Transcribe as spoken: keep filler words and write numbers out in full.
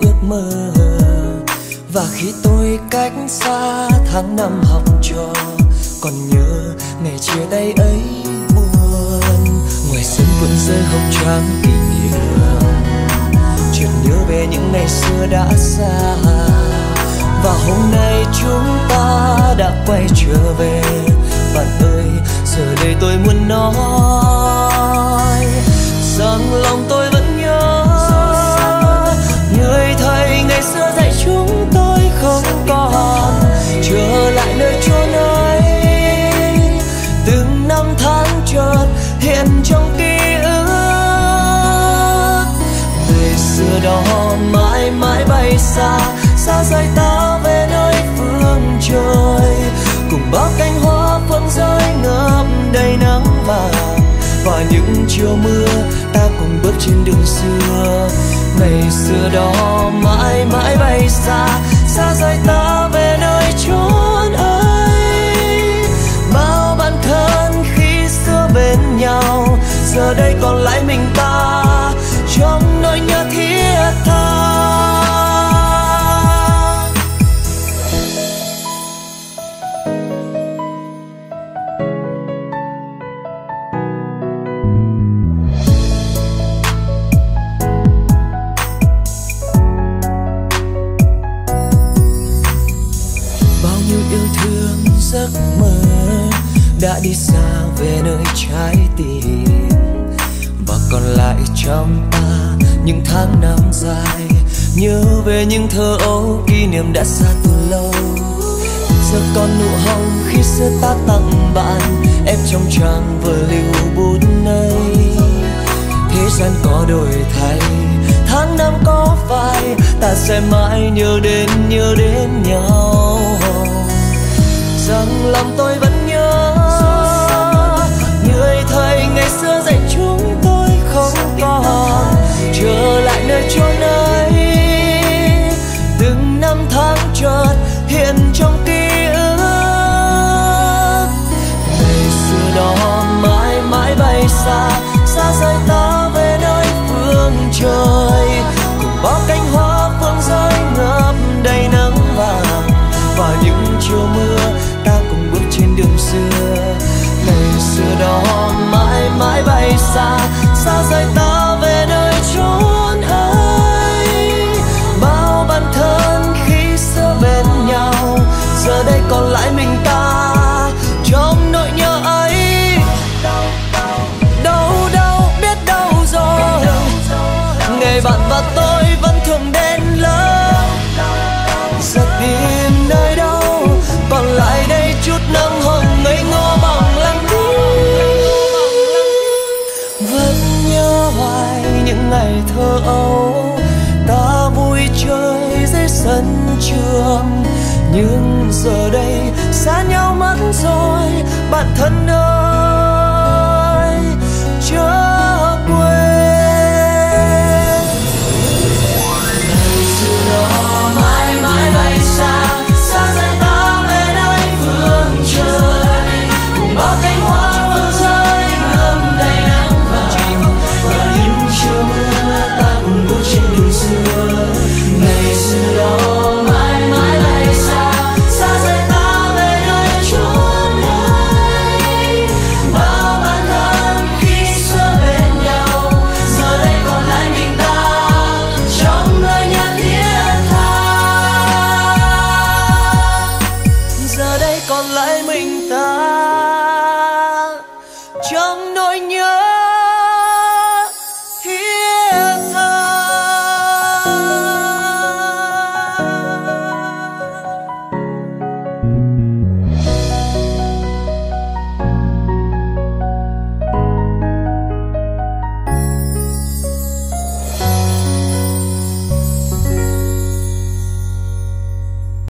ước mơ. Và khi tôi cách xa tháng năm học trò, còn nhớ ngày chia tay ấy buồn. Ngoài sân vườn rơi hồng choáng kỷ niệm, chợt nhớ về những ngày xưa đã xa. Và hôm nay chúng ta đã quay trở về. Bạn ơi, giờ đây tôi muốn nói rằng lòng tôi vẫn nhớ người thầy ngày xưa dạy chúng tôi không còn. Trở lại nơi chốn ấy, từng năm tháng chợt hiện trong ký ức. Ngày xưa đó mãi mãi bay xa, xa rời ta về nơi phương trời, cùng bao cánh hoa phương rơi ngập đầy nắng vàng. Và những chiều mưa ta cùng bước trên đường xưa. Ngày xưa đó mãi mãi bay xa, xa rời ta về nơi chốn ấy. Bao bạn thân khi xưa bên nhau, giờ đây còn lại mình ta trong nỗi nhớ thiết tha. Giấc mơ đã đi xa về nơi trái tim, và còn lại trong ta những tháng năm dài. Nhớ về những thơ ấu kỷ niệm đã xa từ lâu. Giờ còn nụ hồng khi xưa ta tặng bạn, em trong trang vở lưu bút nơi. Thế gian có đổi thay, tháng năm có phai, ta sẽ mãi nhớ đến nhớ đến nhau. Rằng lòng tôi vẫn nhớ người thầy ngày xưa dạy chúng tôi không còn. Trở lại nơi chốn ấy, từng năm tháng chợt hiện trong ký ức. Ngày xưa đó mãi mãi bay xa, xa rời ta về nơi phương trời, cùng bao cánh hoa phương rơi ngập đầy nắng vàng. Và những chiều mưa trên đường xưa, ngày xưa đó mãi mãi bay xa, xa rời ta về nơi chốn ấy. Bao bạn thân khi xưa bên nhau, giờ đây còn lại mình ta trong nỗi nhớ ấy. Đâu đâu biết đâu rồi, ngày bạn và tôi vẫn thường đến lớn. Giật đi nơi đâu còn lại đây chút nắng hồng ngây ngô bằng lăng kính. Vẫn nhớ hoài những ngày thơ ấu, ta vui chơi dưới sân trường. Nhưng giờ đây xa nhau mất rồi, bạn thân ơi chớ quên. Ngày xưa đó mãi mãi bay xa, xa rời ta về nơi phương trời, cùng bao cánh hoa phương rơi ngâm đầy nắng vàng. Và những chiều mưa ta cùng bước trên đường xưa. Ngày xưa đó mãi mãi bay xa, xa rời ta về nơi chốn ấy. Bao bạn thân khi xưa bên nhau, giờ đây còn lại mình ta trong nơi nhà thiết tha. Giờ đây còn lại mình ta trong nỗi nhớ.